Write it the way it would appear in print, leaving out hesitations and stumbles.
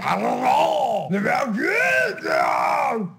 I don't know. They're about kids now.